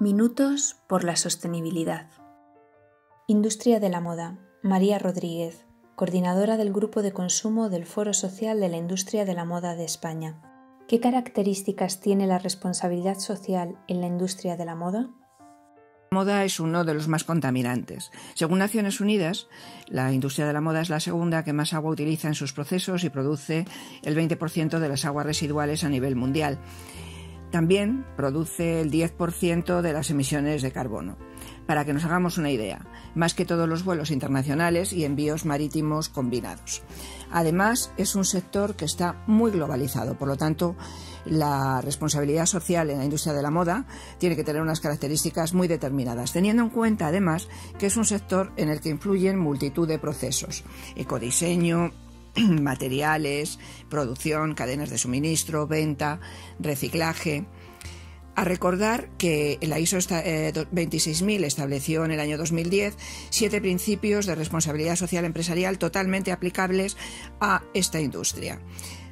Minutos por la sostenibilidad. Industria de la moda. María Rodríguez, coordinadora del Grupo de Consumo del Foro Social de la Industria de la Moda de España. ¿Qué características tiene la responsabilidad social en la industria de la moda? La moda es uno de los más contaminantes. Según Naciones Unidas, la industria de la moda es la segunda que más agua utiliza en sus procesos y produce el 20% de las aguas residuales a nivel mundial. También produce el 10% de las emisiones de carbono. Para que nos hagamos una idea, más que todos los vuelos internacionales y envíos marítimos combinados. Además, es un sector que está muy globalizado, por lo tanto, la responsabilidad social en la industria de la moda tiene que tener unas características muy determinadas, teniendo en cuenta además que es un sector en el que influyen multitud de procesos: ecodiseño, materiales, producción, cadenas de suministro, venta, reciclaje. A recordar que la ISO 26.000 estableció en el año 2010 7 principios de responsabilidad social empresarial totalmente aplicables a esta industria.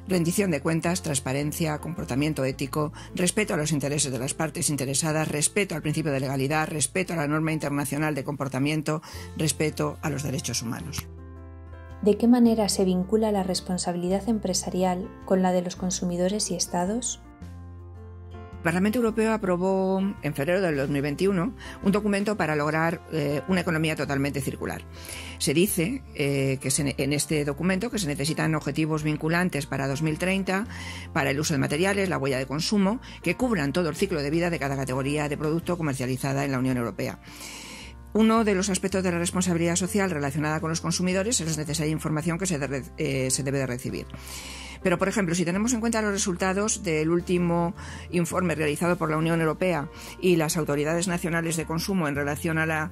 Rendición de cuentas, transparencia, comportamiento ético, respeto a los intereses de las partes interesadas, respeto al principio de legalidad, respeto a la norma internacional de comportamiento, respeto a los derechos humanos. ¿De qué manera se vincula la responsabilidad empresarial con la de los consumidores y estados? El Parlamento Europeo aprobó en febrero del 2021 un documento para lograr una economía totalmente circular. Se dice en este documento que se necesitan objetivos vinculantes para 2030 para el uso de materiales, la huella de consumo, que cubran todo el ciclo de vida de cada categoría de producto comercializada en la Unión Europea. Uno de los aspectos de la responsabilidad social relacionada con los consumidores es la necesaria información que se debe de recibir. Pero, por ejemplo, si tenemos en cuenta los resultados del último informe realizado por la Unión Europea y las autoridades nacionales de consumo en relación a las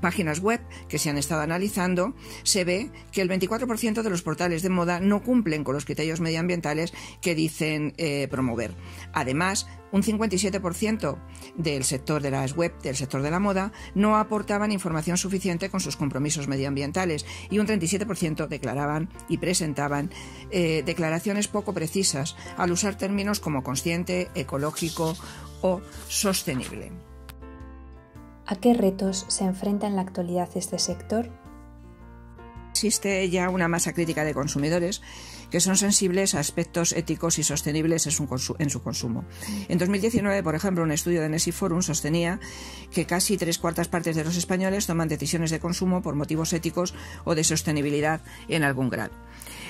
páginas web que se han estado analizando, se ve que el 24% de los portales de moda no cumplen con los criterios medioambientales que dicen promover. Además, un 57% del sector de las web, del sector de la moda, no aportaban información suficiente con sus compromisos medioambientales y un 37% declaraban y presentaban declaraciones poco precisas al usar términos como consciente, ecológico o sostenible. ¿A qué retos se enfrenta en la actualidad este sector? Existe ya una masa crítica de consumidores que son sensibles a aspectos éticos y sostenibles en su consumo. En 2019, por ejemplo, un estudio de Nessie Forum sostenía que casi 3/4 de los españoles toman decisiones de consumo por motivos éticos o de sostenibilidad en algún grado.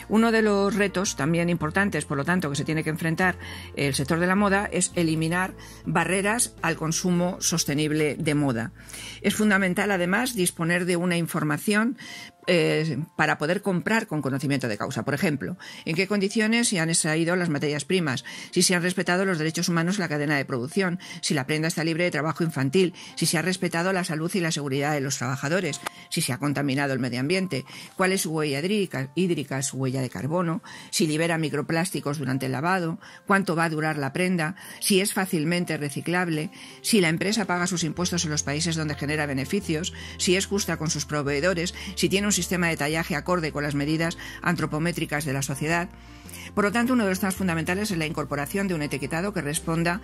Uno de los retos también importantes, por lo tanto, que se tiene que enfrentar el sector de la moda es eliminar barreras al consumo sostenible de moda. Es fundamental, además, disponer de una información para poder comprar con conocimiento de causa. Por ejemplo, en qué condiciones se han extraído las materias primas, si se han respetado los derechos humanos en la cadena de producción, si la prenda está libre de trabajo infantil, si se ha respetado la salud y la seguridad de los trabajadores, si se ha contaminado el medio ambiente, cuál es su huella hídrica, su huella de carbono, si libera microplásticos durante el lavado, cuánto va a durar la prenda, si es fácilmente reciclable, si la empresa paga sus impuestos en los países donde genera beneficios, si es justa con sus proveedores, si tiene un sistema de tallaje acorde con las medidas antropométricas de la sociedad. Por lo tanto, uno de los temas fundamentales es la incorporación de un etiquetado que responda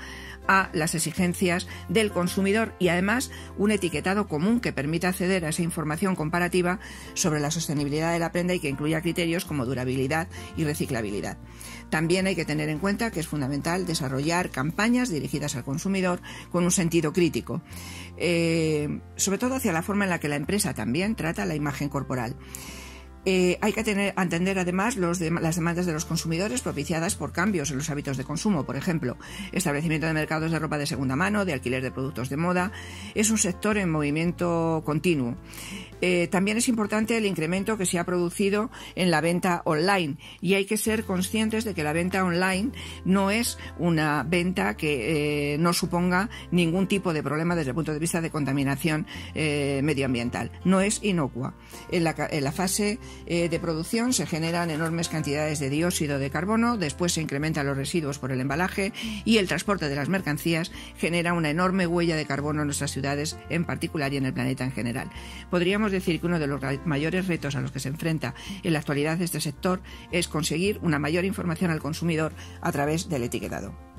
a las exigencias del consumidor y, además, un etiquetado común que permita acceder a esa información comparativa sobre la sostenibilidad de la prenda y que incluya criterios como durabilidad y reciclabilidad. También hay que tener en cuenta que es fundamental desarrollar campañas dirigidas al consumidor con un sentido crítico, sobre todo hacia la forma en la que la empresa también trata la imagen corporal. Hay que entender además las demandas de los consumidores propiciadas por cambios en los hábitos de consumo, por ejemplo, establecimiento de mercados de ropa de segunda mano, de alquiler de productos de moda. Es un sector en movimiento continuo. También es importante el incremento que se ha producido en la venta online y hay que ser conscientes de que la venta online no es una venta que no suponga ningún tipo de problema desde el punto de vista de contaminación medioambiental. No es inocua. En la fase de producción se generan enormes cantidades de dióxido de carbono, después se incrementan los residuos por el embalaje y el transporte de las mercancías genera una enorme huella de carbono en nuestras ciudades en particular y en el planeta en general. Podríamos decir que uno de los mayores retos a los que se enfrenta en la actualidad este sector es conseguir una mayor información al consumidor a través del etiquetado.